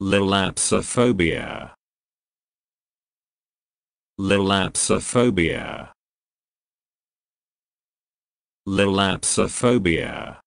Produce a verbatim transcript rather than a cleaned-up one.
Lilapsophobia. Lilapsophobia. Lilapsophobia.